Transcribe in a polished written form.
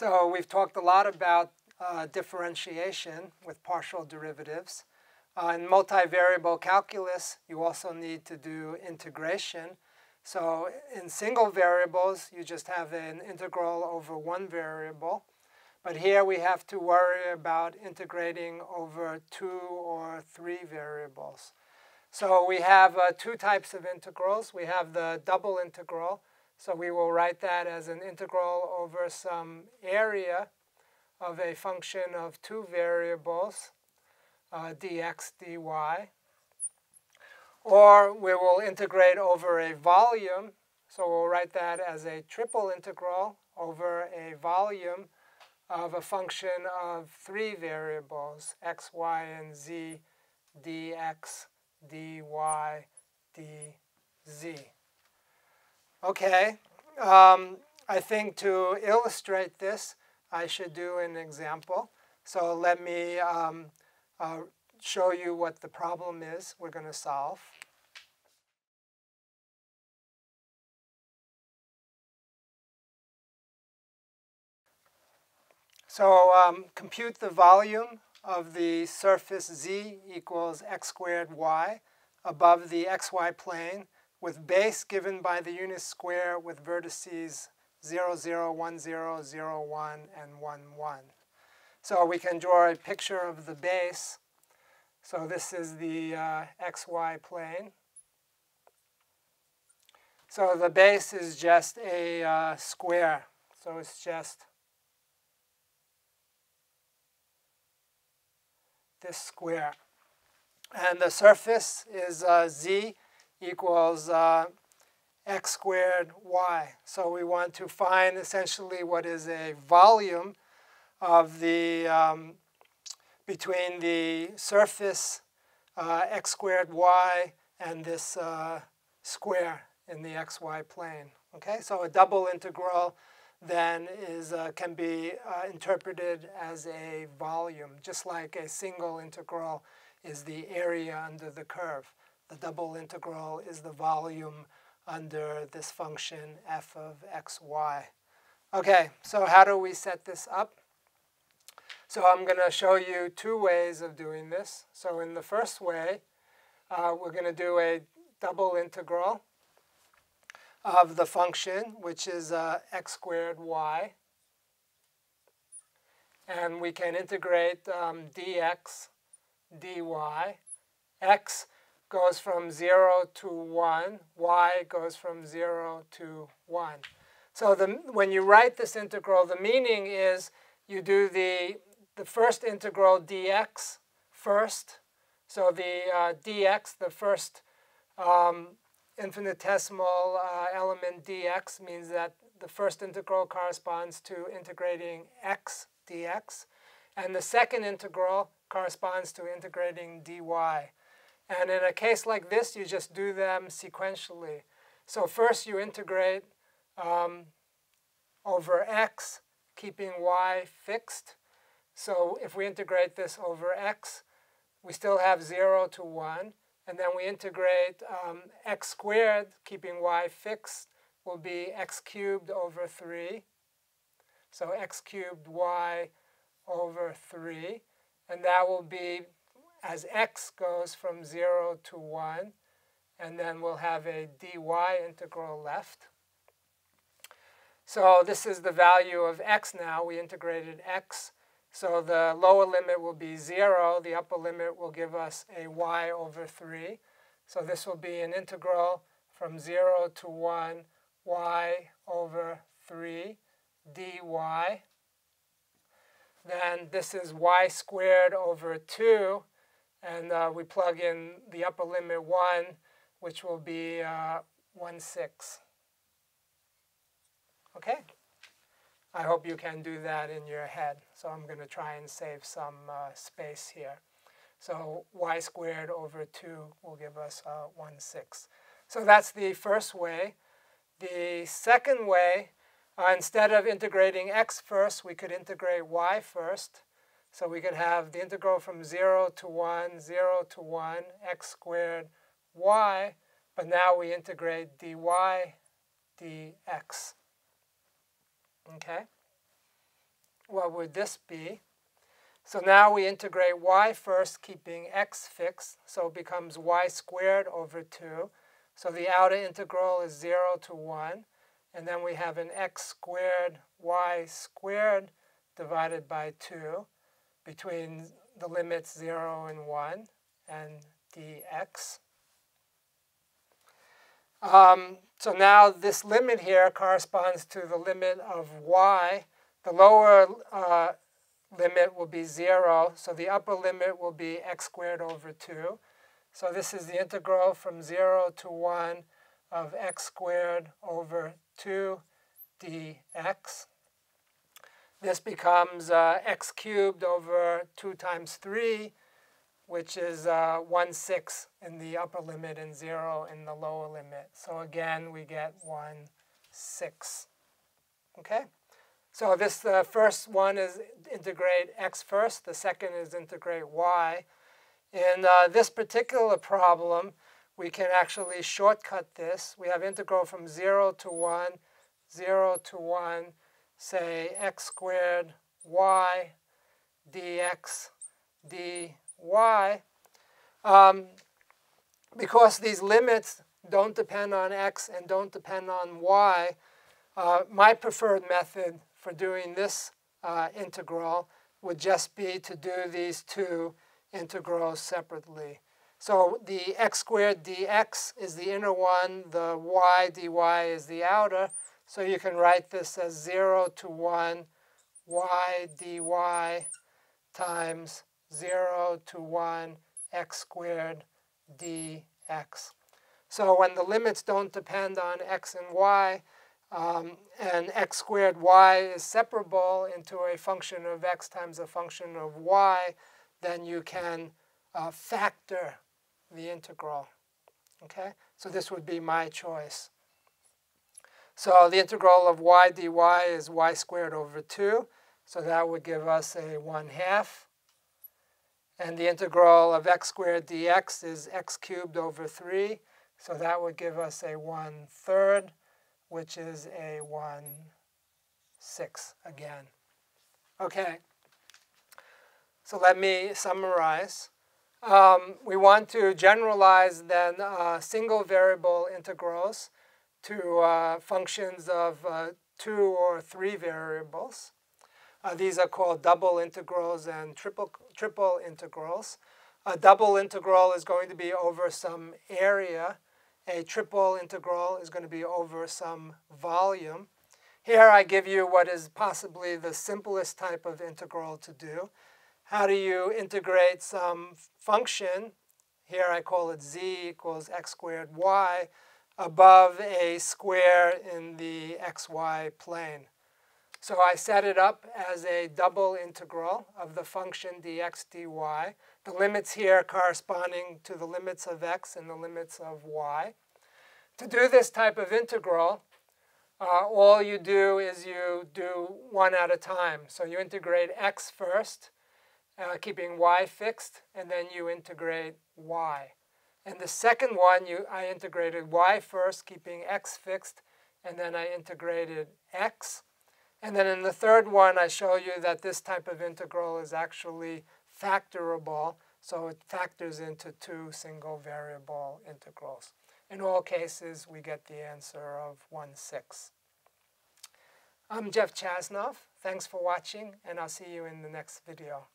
So we've talked a lot about differentiation with partial derivatives. In multivariable calculus, you also need to do integration. So in single variables, you just have an integral over one variable. But here we have to worry about integrating over two or three variables. So we have two types of integrals. We have the double integral. So we will write that as an integral over some area of a function of two variables, dx, dy. Or we will integrate over a volume. So we'll write that as a triple integral over a volume of a function of three variables, x, y, and z, dx, dy, dz. Okay, I think to illustrate this, I should do an example. So let me show you what the problem is we're going to solve. So compute the volume of the surface z equals x squared y above the xy plane with base given by the unit square with vertices 0, 0, 1, 0, 0, 1, and 1, 1. So we can draw a picture of the base. So this is the xy plane. So the base is just a square. So it's just this square. And the surface is z equals x squared y. So we want to find essentially what is a volume of the between the surface x squared y and this square in the xy plane. Okay, so a double integral then is can be interpreted as a volume, just like a single integral is the area under the curve. The double integral is the volume under this function f of xy. Okay, so how do we set this up? So I'm going to show you two ways of doing this. So in the first way, we're going to do a double integral of the function, which is x squared y. And we can integrate dx, dy. X goes from 0 to 1. Y goes from 0 to 1. So when you write this integral, the meaning is you do the first integral dx first. So the dx, the first infinitesimal element dx, means that the first integral corresponds to integrating x dx. And the second integral corresponds to integrating dy. And in a case like this, you just do them sequentially. So first you integrate over x, keeping y fixed. So if we integrate this over x, we still have 0 to 1. And then we integrate x squared, keeping y fixed, will be x cubed over 3. So x cubed y over 3. And that will be, as x goes from 0 to 1. And then we'll have a dy integral left. So this is the value of x now. We integrated x. So the lower limit will be 0. The upper limit will give us a y over 3. So this will be an integral from 0 to 1, y over 3 dy. Then this is y squared over 2. And we plug in the upper limit 1, which will be 1/6. Okay, I hope you can do that in your head. So I'm going to try and save some space here. So y squared over 2 will give us 1/6. So that's the first way. The second way, instead of integrating x first, we could integrate y first. So we could have the integral from 0 to 1, 0 to 1, x squared y. But now we integrate dy dx. Okay, what would this be? So now we integrate y first, keeping x fixed, so it becomes y squared over 2. So the outer integral is 0 to 1. And then we have an x squared, y squared divided by 2 between the limits 0 and 1 and dx. So now this limit here corresponds to the limit of y. The lower limit will be 0, so the upper limit will be x squared over 2. So this is the integral from 0 to 1 of x squared over 2 dx. This becomes x cubed over 2 times 3, which is 1/6 in the upper limit and 0 in the lower limit. So again, we get 1/6. Okay? So this first one is integrate x first. The second is integrate y. In this particular problem, we can actually shortcut this. We have integral from 0 to 1, 0 to 1, say x squared y dx dy. Because these limits don't depend on x and don't depend on y, my preferred method for doing this integral would just be to do these two integrals separately. So the x squared dx is the inner one, the y dy is the outer. So you can write this as 0 to 1 y dy times 0 to 1 x squared dx. So when the limits don't depend on x and y, and x squared y is separable into a function of x times a function of y, then you can factor the integral. Okay? So this would be my choice. So the integral of y dy is y squared over 2. So that would give us a 1/2. And the integral of x squared dx is x cubed over 3. So that would give us a 1/3, which is a 1/6 again. Okay. So let me summarize. We want to generalize then single variable integrals to functions of 2 or 3 variables. These are called double integrals and triple integrals. A double integral is going to be over some area. A triple integral is going to be over some volume. Here I give you what is possibly the simplest type of integral to do. How do you integrate some function, here I call it z equals x squared y, above a square in the xy plane? So I set it up as a double integral of the function dx dy, the limits here corresponding to the limits of x and the limits of y. To do this type of integral, all you do is you do one at a time. So you integrate x first, keeping y fixed, and then you integrate y. And the second one, I integrated y first, keeping x fixed, and then I integrated x. And then in the third one, I show you that this type of integral is actually factorable, so it factors into 2 single variable integrals. In all cases, we get the answer of 1/6. I'm Jeff Chasnov. Thanks for watching, and I'll see you in the next video.